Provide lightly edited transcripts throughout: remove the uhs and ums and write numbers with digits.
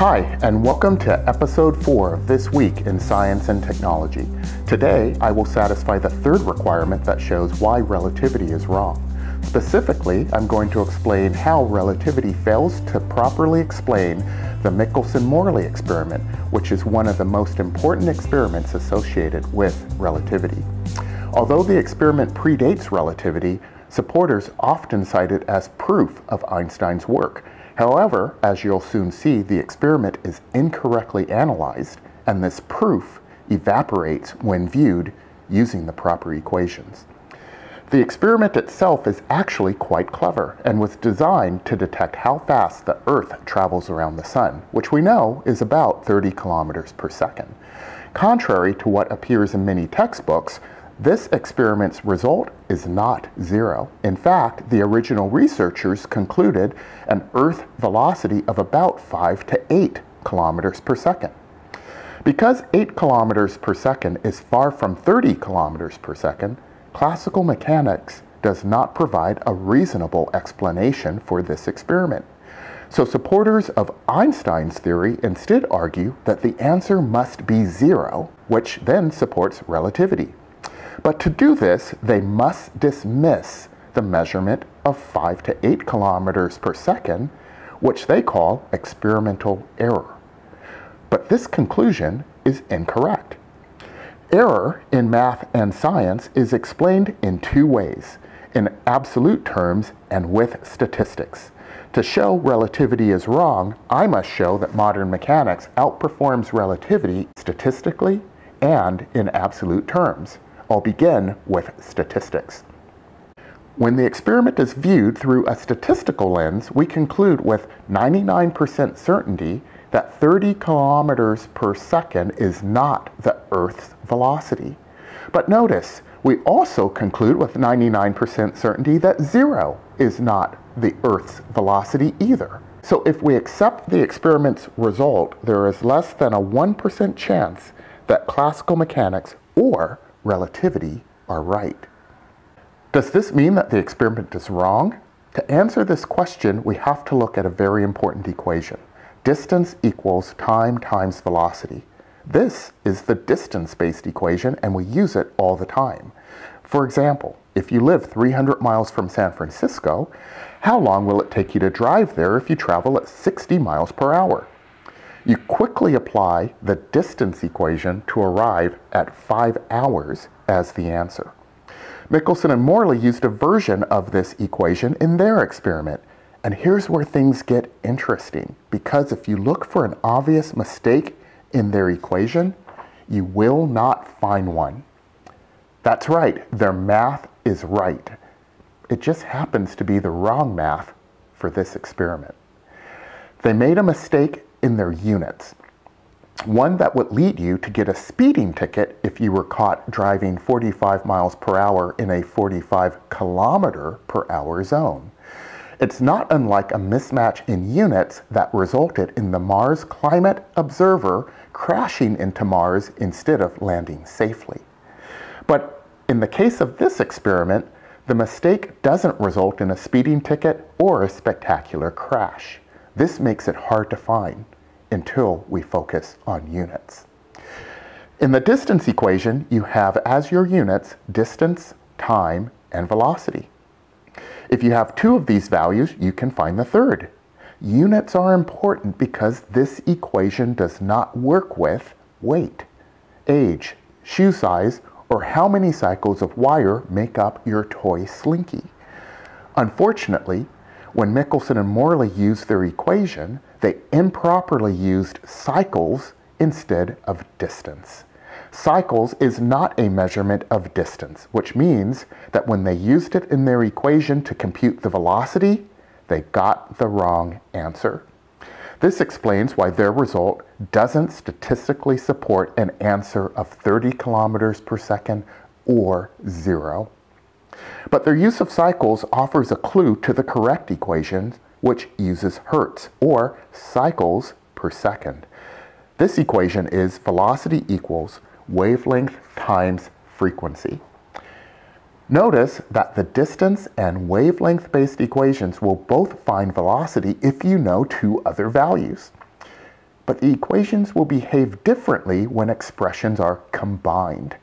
Hi, and welcome to episode 4 of This Week in Science and Technology. Today, I will satisfy the third requirement that shows why relativity is wrong. Specifically, I'm going to explain how relativity fails to properly explain the Michelson–Morley experiment, which is one of the most important experiments associated with relativity. Although the experiment predates relativity, supporters often cite it as proof of Einstein's work. However, as you'll soon see, the experiment is incorrectly analyzed, and this proof evaporates when viewed using the proper equations. The experiment itself is actually quite clever and was designed to detect how fast the Earth travels around the Sun, which we know is about 30 kilometers per second. Contrary to what appears in many textbooks, this experiment's result is not zero. In fact, the original researchers concluded an Earth velocity of about 5 to 8 kilometers per second. Because 8 kilometers per second is far from 30 kilometers per second, classical mechanics does not provide a reasonable explanation for this experiment. So supporters of Einstein's theory instead argue that the answer must be zero, which then supports relativity. But to do this, they must dismiss the measurement of 5 to 8 kilometers per second, which they call experimental error. But this conclusion is incorrect. Error in math and science is explained in two ways, in absolute terms and with statistics. To show relativity is wrong, I must show that modern mechanics outperforms relativity statistically and in absolute terms. I'll begin with statistics. When the experiment is viewed through a statistical lens, we conclude with 99% certainty that 30 kilometers per second is not the Earth's velocity. But notice, we also conclude with 99% certainty that zero is not the Earth's velocity either. So if we accept the experiment's result, there is less than a 1% chance that classical mechanics or relativity are right. Does this mean that the experiment is wrong? To answer this question, we have to look at a very important equation. Distance equals time times velocity. This is the distance-based equation, and we use it all the time. For example, if you live 300 miles from San Francisco, how long will it take you to drive there if you travel at 60 miles per hour? You quickly apply the distance equation to arrive at 5 hours as the answer. Michelson and Morley used a version of this equation in their experiment. And here's where things get interesting, because if you look for an obvious mistake in their equation, you will not find one. That's right, their math is right. It just happens to be the wrong math for this experiment. They made a mistake in their units, one that would lead you to get a speeding ticket if you were caught driving 45 miles per hour in a 45 kilometer per hour zone. It's not unlike a mismatch in units that resulted in the Mars Climate Observer crashing into Mars instead of landing safely. But in the case of this experiment, the mistake doesn't result in a speeding ticket or a spectacular crash. This makes it hard to find until we focus on units. In the distance equation, you have as your units distance, time, and velocity. If you have two of these values, you can find the third. Units are important because this equation does not work with weight, age, shoe size, or how many cycles of wire make up your toy slinky. Unfortunately, when Michelson and Morley used their equation, they improperly used cycles instead of distance. Cycles is not a measurement of distance, which means that when they used it in their equation to compute the velocity, they got the wrong answer. This explains why their result doesn't statistically support an answer of 30 kilometers per second or zero. But their use of cycles offers a clue to the correct equation, which uses hertz, or cycles per second. This equation is velocity equals wavelength times frequency. Notice that the distance and wavelength-based equations will both find velocity if you know two other values. but equations will behave differently when expressions are combined.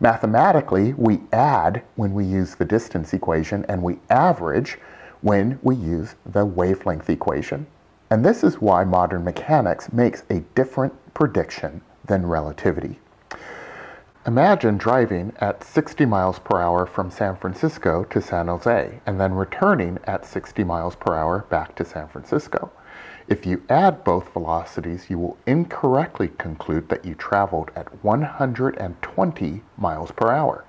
Mathematically, we add when we use the distance equation, and we average when we use the wavelength equation. And this is why modern mechanics makes a different prediction than relativity. Imagine driving at 60 miles per hour from San Francisco to San Jose, and then returning at 60 miles per hour back to San Francisco. If you add both velocities, you will incorrectly conclude that you traveled at 120 miles per hour.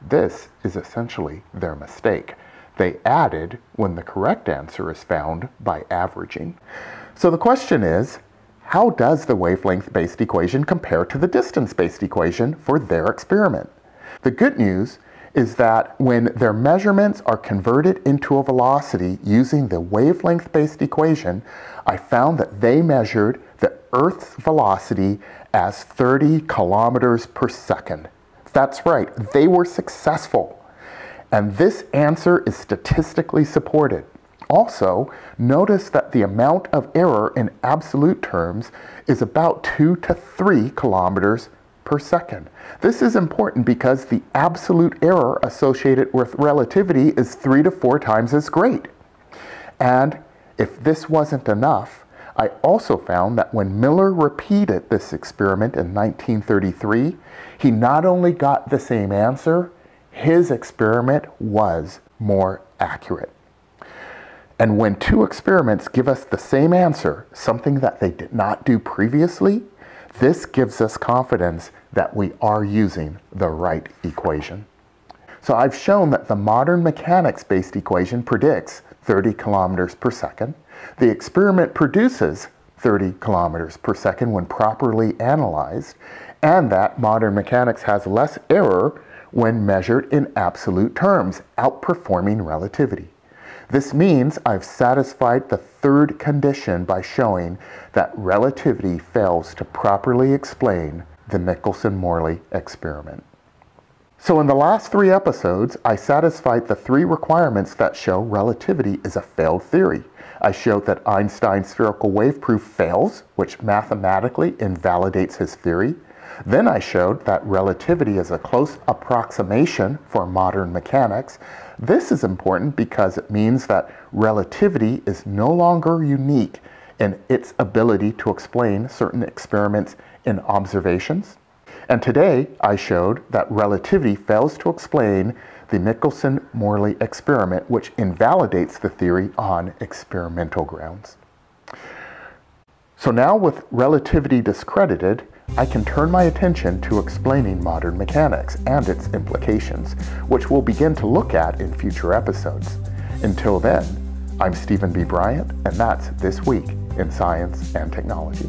This is essentially their mistake. They added when the correct answer is found by averaging. So the question is, how does the wavelength-based equation compare to the distance-based equation for their experiment? The good news is that when their measurements are converted into a velocity using the wavelength-based equation, I found that they measured the Earth's velocity as 30 kilometers per second. That's right, they were successful. And this answer is statistically supported. Also, notice that the amount of error in absolute terms is about 2 to 3 kilometers per second. This is important because the absolute error associated with relativity is 3 to 4 times as great. And if this wasn't enough, I also found that when Miller repeated this experiment in 1933, he not only got the same answer, his experiment was more accurate. And when two experiments give us the same answer, something that they did not do previously, this gives us confidence that we are using the right equation. So I've shown that the modern mechanics-based equation predicts 30 kilometers per second. The experiment produces 30 kilometers per second when properly analyzed, and that modern mechanics has less error when measured in absolute terms, outperforming relativity. This means I've satisfied the third condition by showing that relativity fails to properly explain the Michelson–Morley experiment. So in the last 3 episodes, I satisfied the 3 requirements that show relativity is a failed theory. I showed that Einstein's spherical wave proof fails, which mathematically invalidates his theory. Then I showed that relativity is a close approximation for modern mechanics. This is important because it means that relativity is no longer unique in its ability to explain certain experiments and observations. And today I showed that relativity fails to explain the Michelson–Morley experiment, which invalidates the theory on experimental grounds. So now, with relativity discredited, I can turn my attention to explaining modern mechanics and its implications, which we'll begin to look at in future episodes. Until then, I'm Steven B. Bryant, and that's This Week in Science and Technology.